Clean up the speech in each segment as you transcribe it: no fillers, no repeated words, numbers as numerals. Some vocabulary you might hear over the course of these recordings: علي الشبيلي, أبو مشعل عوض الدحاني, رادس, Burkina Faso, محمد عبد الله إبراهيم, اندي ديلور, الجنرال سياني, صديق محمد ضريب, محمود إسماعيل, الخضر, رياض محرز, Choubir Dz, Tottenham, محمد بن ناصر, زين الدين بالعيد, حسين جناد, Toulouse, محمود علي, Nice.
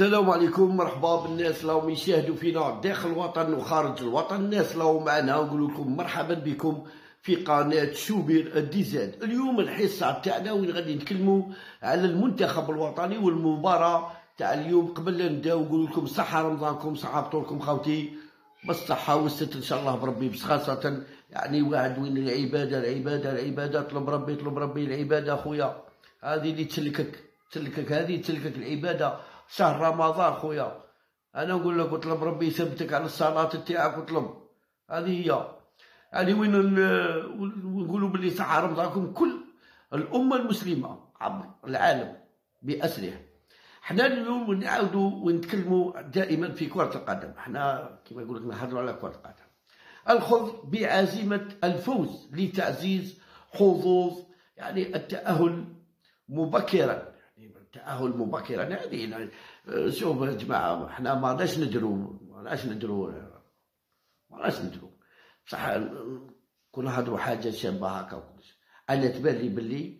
السلام عليكم، مرحبا بالناس اللي راهم يشاهدوا فينا داخل الوطن وخارج الوطن، الناس اللي راهم معنا نقول لكم مرحبا بكم في قناه شوبير ديزاد. اليوم الحصه تاعنا وين غادي نتكلموا على المنتخب الوطني والمباراه تاع اليوم. قبل لا نبداو نقول لكم صحه رمضانكم، صحه بطولكم خاوتي، بالصحه والستر ان شاء الله بربي، بس خاصه يعني واحد وين العباده العباده العباده، طلب ربي طلب ربي العباده خويا، هذه اللي تسلكك تسلكك، هذه تسلكك العباده. شهر رمضان خويا، انا نقول لك اطلب ربي يثبتك على الصلاه تاعك وطلب، هذه هي. يعني وين نقولوا باللي صحه رمضانكم كل الامه المسلمه عبر العالم باسره. حنا اليوم نعاودوا ونتكلموا دائما في كره القدم، حنا كما يقول لك نهضروا على كره القدم. الخضر بعزيمه الفوز لتعزيز حظوظ يعني التاهل مبكرا، التأهل مبكرا. هذه شوف يا جماعة، حنا ما عرفناش ندرو بصح كون نهضروا حاجة شابة هكا وكلش. أنا تبالي بلي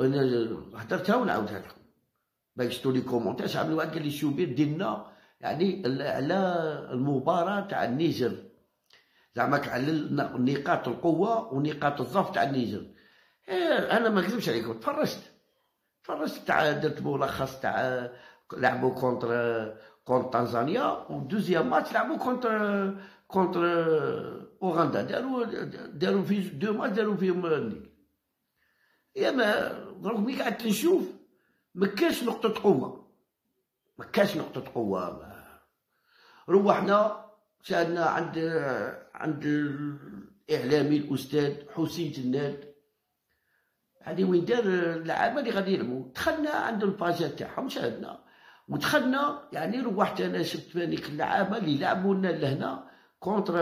أنا هدرتها ونعاودها لكم باش تولي كومونتير. شحال من واحد قال لي شوبير ديرنا يعني على المباراة تاع النيجر، زعما على نقاط القوة ونقاط الضعف تاع النيجر. أنا ما نكذبش عليكم، تفرجت تاع درت ملخص تاع لعبوا كونتر تنزانيا، ودوزيام ماتش لعبوا كونتر اوغندا، داروا في دو ماتش داروا فيهم النيل. يا ما دروك ملي قعدت نشوف ما كاش نقطة قوة. روحنا شاهدنا عند الإعلامي الأستاذ حسين جناد، يعني وين دار اللعابه اللي غادي يلعبوا، دخلنا عند الباجات تاعهم شاهدنا ودخلنا. يعني روحت انا شفت هذيك اللعابه اللي لعبوا لنا لهنا كونتر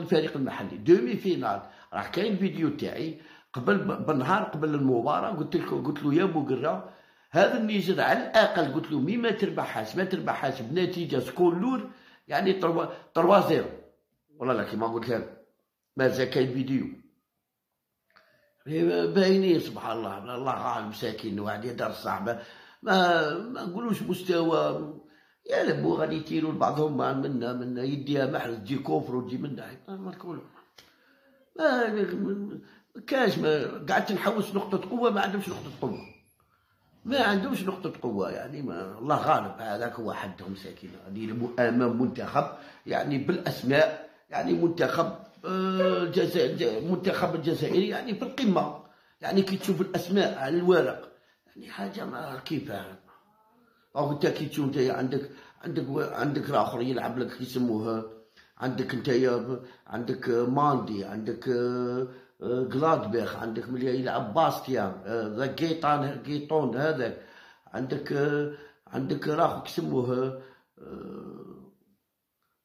الفريق المحلي دومي فينال. راه كاين فيديو تاعي قبل بالنهار قبل المباراه، قلت له يا بوقره، هذا النيجر على الاقل قلت له مي ما تربحهاش بنتيجه سكون لور يعني 3-0 والله كيما قلت لك. مازال كاين فيديو باينين سبحان الله، الله عالم مساكين واحد يدار صعبه، ما نقولوش مستوى يلعبوا غادي يتيروا لبعضهم منا يديها محرز تجي كوفر وتجي منا ما كاش قعدت نحوس نقطه قوه، ما عندهمش نقطه قوه يعني الله غالب. هذاك هو حدهم مساكين، غادي يلعبوا امام منتخب يعني بالاسماء، يعني منتخب الجزائري يعني في القمه، يعني كي تشوف الاسماء على الورق يعني حاجه ما كيفاه. او انت كي تشوف انت عندك اخر يلعب لك يسموه، عندك انتيا عندك ماندي، عندك غلادباخ، عندك ملي يلعب باستيان ذا جيطون هذاك، عندك راخو يسموه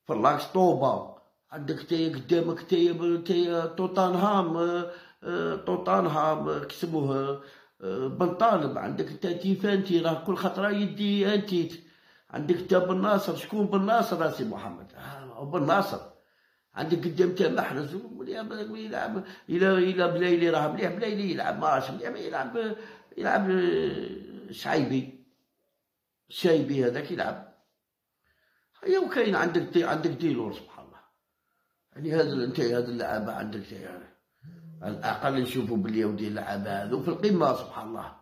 فلاكس طوبا، عندك تايا قدامك تايا توتنهام كيسموه بنطالب، عندك تا تيفانتي راه كل خطره يدي انتيت، عندك تا بن ناصر، شكون بن ناصر؟ راسي محمد بن ناصر، عندك قدام تا محرز يلعب الى بلايلي راه مليح، بلايلي يلعب ما عرفش مليح، يلعب شايبي هذاك يلعب. ايوا كاين عندك ديلور سبحان الله. يعني هذا اللعابه عندك يعني على الاقل نشوفوا بلي ودي اللعابه هذو في القمه سبحان الله.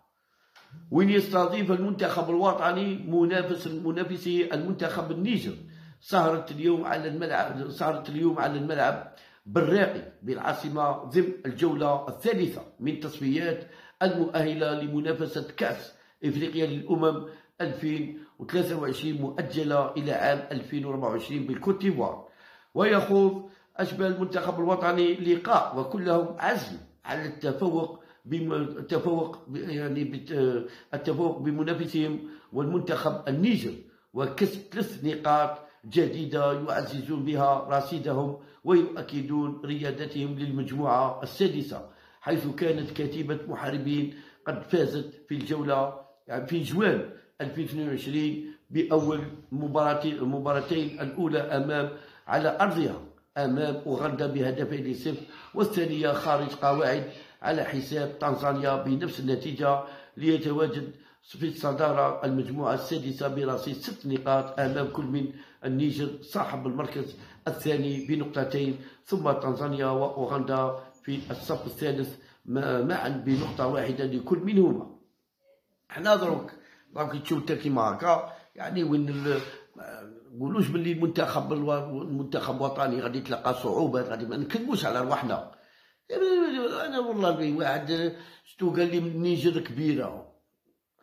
وين يستضيف المنتخب الوطني منافسه المنتخب النيجر، سهرت اليوم على الملعب بالراقي بالعاصمه ضمن الجوله الثالثه من تصفيات المؤهله لمنافسه كاس افريقيا للامم 2023 مؤجله الى عام 2024 بالكوت ديفوار. ويخوض أشبه المنتخب الوطني لقاء وكلهم عزم على التفوق بمنافسهم والمنتخب النيجر وكسب 3 نقاط جديدة يعززون بها رصيدهم ويؤكدون ريادتهم للمجموعة السادسة، حيث كانت كتيبة محاربين قد فازت في جوان 2022 بأول المباراتين الأولى على أرضها أمام أوغندا ب2-0 والثانية خارج قواعد على حساب تنزانيا بنفس النتيجة، ليتواجد في الصدارة المجموعة السادسة برصيد 6 نقاط أمام كل من النيجر صاحب المركز الثاني ب2 نقطة، ثم تنزانيا وأوغندا في الصف الثالث معا ب1 نقطة لكل منهما. حنا دروك تشوف التركيبة هكا، يعني وين مقولوش باللي المنتخب الوطني غادي يتلقى صعوبات، غادي ما نكذبوش على رواحنا. أنا والله واحد شتو قال لي النيجر كبيرة،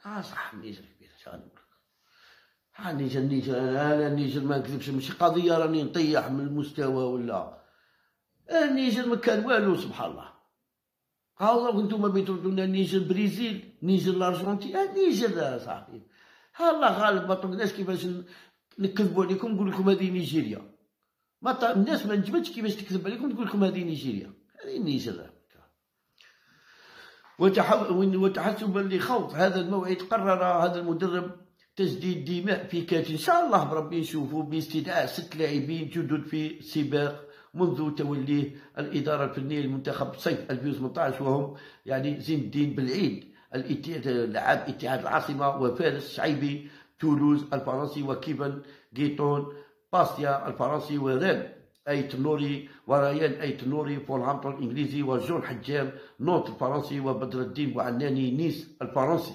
صح النيجر كبيرة، اش غنقولك، النيجر أنا النيجر ما نكذبش، ماشي قضية راني نطيح من المستوى ولا، النيجر ما كان والو سبحان الله. هاو نتوما بيتردونا النيجر بريزيل، نيجر الأرجنتين، النيجر صاحبي، ها الله غالب ما طقناش كيفاش نكذبوا عليكم نقول لكم هذه نيجيريا، الناس ما نجمتش كيفاش تكذب عليكم تقول لكم هذه نيجيريا، هذه النيجر. وتحسبا لخوض هذا الموعد قرر هذا المدرب تجديد دماء في كاس ان شاء الله بربي نشوفوا باستدعاء 6 لاعبين جدد في سباق منذ توليه الاداره الفنيه للمنتخب صيف 2018، وهم يعني زين الدين بالعيد لاعب اتحاد العاصمه، وفارس الشعيبي تولوز الفرنسي، وكيفن جيتون باستيا الفرنسي، وريم أيت نوري وريان أيت نوري فولهامبتون الإنجليزي، وجون حجام نوت الفرنسي، وبدر الدين وعناني نيس الفرنسي.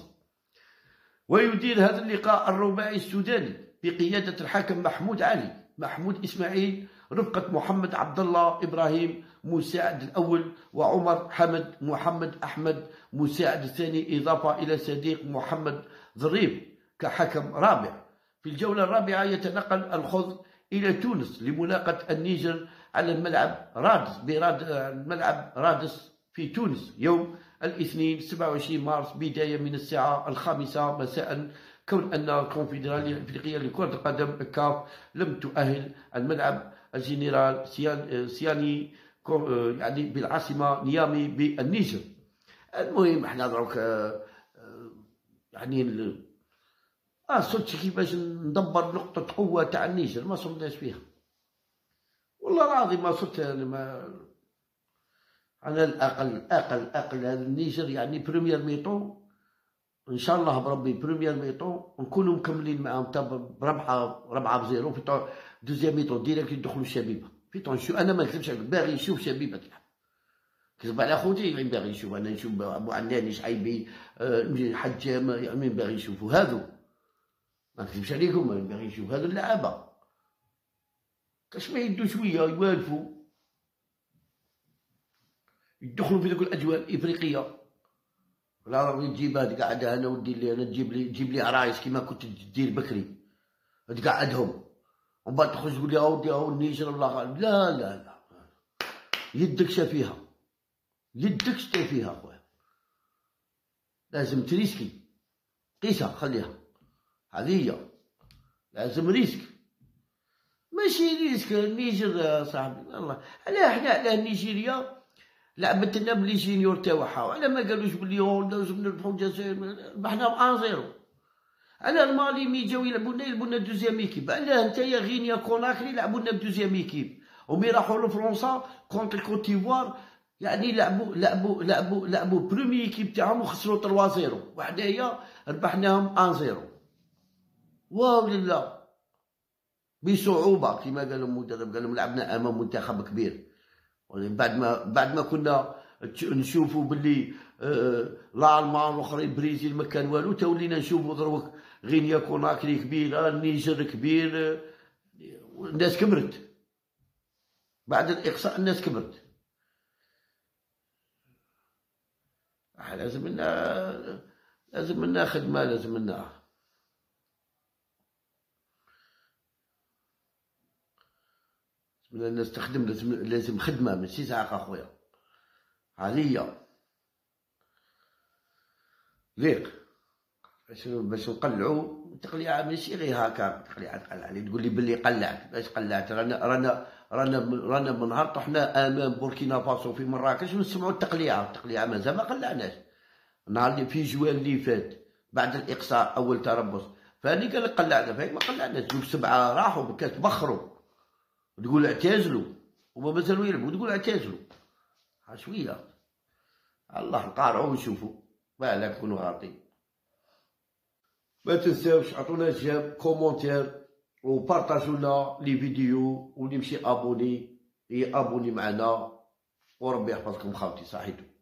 ويدير هذا اللقاء الرباعي السوداني بقيادة الحاكم محمود علي، محمود إسماعيل، رفقة محمد عبد الله إبراهيم مساعد الأول، وعمر حمد محمد أحمد مساعد الثاني، إضافة إلى صديق محمد ضريب كحكم رابع. في الجولة الرابعة يتنقل الخضر إلى تونس لملاقة النيجر على الملعب رادس في تونس يوم الاثنين 27 مارس بداية من الساعة 5 مساء، كون أن الكونفدرالية الأفريقية لكرة القدم الكاف لم تؤهل الملعب الجنرال سياني يعني بالعاصمة نيامي بالنيجر. المهم احنا دروك يعني صدتي كيفاش ندبر نقطة قوة تاع النيجر، ما صرناش فيها والله العظيم ما صرت أنا، على الأقل هذا النيجر يعني بريمير ميطو إن شاء الله بربي بريمير ميطو نكونوا مكملين معاهم تا ب4-0 في دوزيام ميطو ديريكت يدخلوا الشبيبة فيتون. أنا ما نكذبش عليك باغي نشوف شبيبة تلعب، كذب على خوتي غير باغي نشوف، أنا نشوف أبو عناني شعيبي حجام مين باغي نشوفوا هذو، ما نكذبش عليكم باغي نشوف هذو اللعابة كاش ما يدو شوية يوالفوا يدخلوا في ذوك الأجواء الإفريقية. لا راني تجيب هاد قاعدة أنا ودي اللي أنا تجيب لي عرايس كيما كنت تدير بكري تقعدهم ومن بعد تخرج تقول لي ودي هاو النيجر ولا غالب، لا لا لا يدك شافيها يدك شتا فيها أخويا، لازم تريسكي قيسها خليها هذه، لازم ريسك ماشي ريسك. النيجر صاحبي والله علاه حنا علاه نيجيريا لعبت لنا بلي جينيور تاوعها، وعلاه ما قالوش بلي لازم نربحو الجزائر، ربحنا ب1-0، علاه المالي مي جاو يلعبونا دوزيام ايكيب، علاه نتايا غينيا كوناكري لعبونا بدوزيام ايكيب، ومي راحو لفرنسا كونت الكوت ديفوار يعني لعبوا لعبوا لعبوا لعبوا برومي ايكيب تاعهم وخسروا 3-0، وحدايا ربحناهم 1-0 واو لله بصعوبه كما قال المدرب، قال لهم لعبنا امام منتخب كبير، بعد ما كنا نشوفوا باللي الالمان والاخرين بريزيل ما كان والو، تا ولينا نشوفوا دروك غينيا كوناكري كبيره، النيجر كبير، الناس كبرت بعد الاقصاء، الناس كبرت. لازم لنا خدمه، لازم لنا الناس تخدم، لازم خدمه ماشي زعاق اخويا، عليا ليق باش نقلعو تقليعه ماشي غير هاكا تقليعه تقلع لي تقول لي بلي قلعت، باش قلعت رانا من نهار طحنا امام بوركينا فاسو في مراكش ونسمعوا التقليعه مازال ما قلعناش، نهار اللي في جوان اللي فات بعد الاقصاء اول تربص فهاني قال لك قلعنا، فهيك ما قلعناش، دوك 7 راحوا بكات بخروا تقول اعتزلوا وما مازالوا يلعبوا، تقول اعتزلوا شويه الله نقارعوا ونشوفوا، بالك نكونوا غالطين. ما تنساوش عطونا جيم كومونتير وبارطاجوا لنا لي فيديو واللي ماشي ابوني يابوني معنا وربي يحفظكم خاوتي صحيتو.